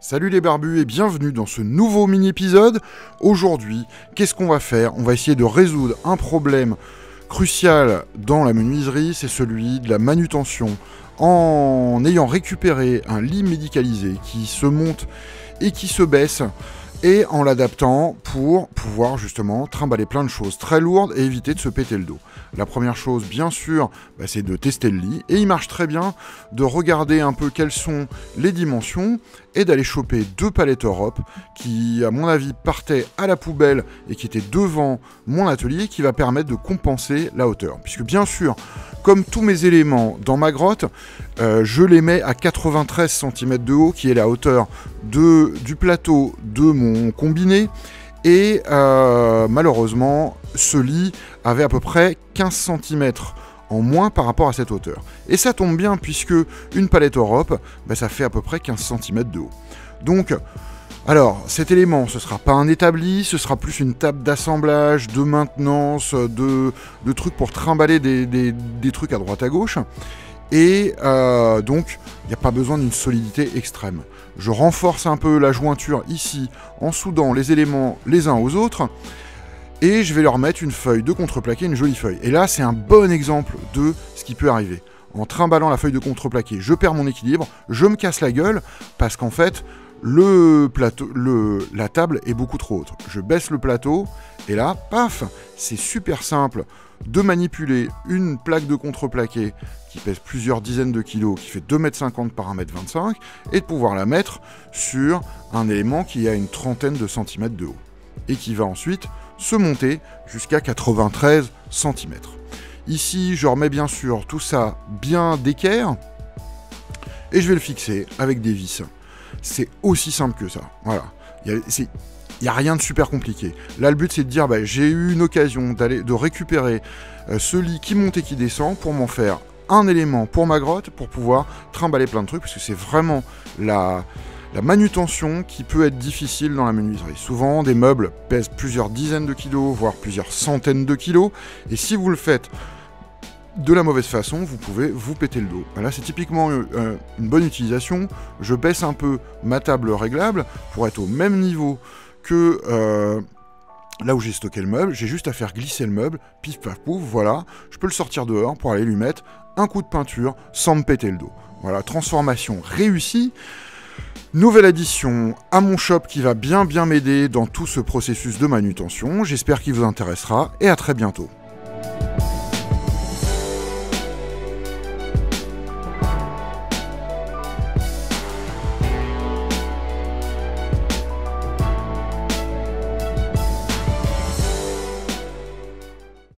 Salut les barbus et bienvenue dans ce nouveau mini-épisode. Aujourd'hui, qu'est-ce qu'on va faire? On va essayer de résoudre un problème crucial dans la menuiserie, c'est celui de la manutention. En ayant récupéré un lit médicalisé qui se monte et qui se baisse, et en l'adaptant pour pouvoir justement trimballer plein de choses très lourdes et éviter de se péter le dos. La première chose, bien sûr, c'est de tester le lit, et il marche très bien de regarder un peu quelles sont les dimensions, et d'aller choper deux palettes Europe, qui, à mon avis, partaient à la poubelle, et qui étaient devant mon atelier, qui va permettre de compenser la hauteur. Puisque bien sûr, comme tous mes éléments dans ma grotte, je les mets à 93 cm de haut, qui est la hauteur du plateau de mon combiné, et malheureusement ce lit avait à peu près 15 cm en moins par rapport à cette hauteur, et ça tombe bien puisque une palette Europe, ça fait à peu près 15 cm de haut. Donc alors cet élément, ce sera pas un établi, ce sera plus une table d'assemblage, de maintenance, de trucs pour trimballer des trucs à droite à gauche. Et donc, il n'y a pas besoin d'une solidité extrême. Je renforce un peu la jointure ici, en soudant les éléments les uns aux autres, et je vais leur mettre une feuille de contreplaqué, une jolie feuille. Et là, c'est un bon exemple de ce qui peut arriver. En trimballant la feuille de contreplaqué, je perds mon équilibre, je me casse la gueule, parce qu'en fait, la table est beaucoup trop haute. Je baisse le plateau, et là, paf, c'est super simple de manipuler une plaque de contreplaqué qui pèse plusieurs dizaines de kilos, qui fait 2,50 m par 1,25 m, et de pouvoir la mettre sur un élément qui a une trentaine de centimètres de haut, et qui va ensuite se monter jusqu'à 93 cm. Ici, je remets bien sûr tout ça bien d'équerre, et je vais le fixer avec des vis. C'est aussi simple que ça, voilà. Il n'y a rien de super compliqué. Là, le but, c'est de dire, j'ai eu une occasion de récupérer ce lit qui monte et qui descend pour m'en faire un élément pour ma grotte, pour pouvoir trimballer plein de trucs, parce que c'est vraiment la manutention qui peut être difficile dans la menuiserie. Souvent, des meubles pèsent plusieurs dizaines de kilos, voire plusieurs centaines de kilos, et si vous le faites de la mauvaise façon, vous pouvez vous péter le dos. Là, c'est typiquement une bonne utilisation. Je baisse un peu ma table réglable pour être au même niveau que là où j'ai stocké le meuble. J'ai juste à faire glisser le meuble, pif paf pouf, voilà. Je peux le sortir dehors pour aller lui mettre un coup de peinture sans me péter le dos. Voilà, transformation réussie. Nouvelle addition à mon shop qui va bien m'aider dans tout ce processus de manutention. J'espère qu'il vous intéressera et à très bientôt.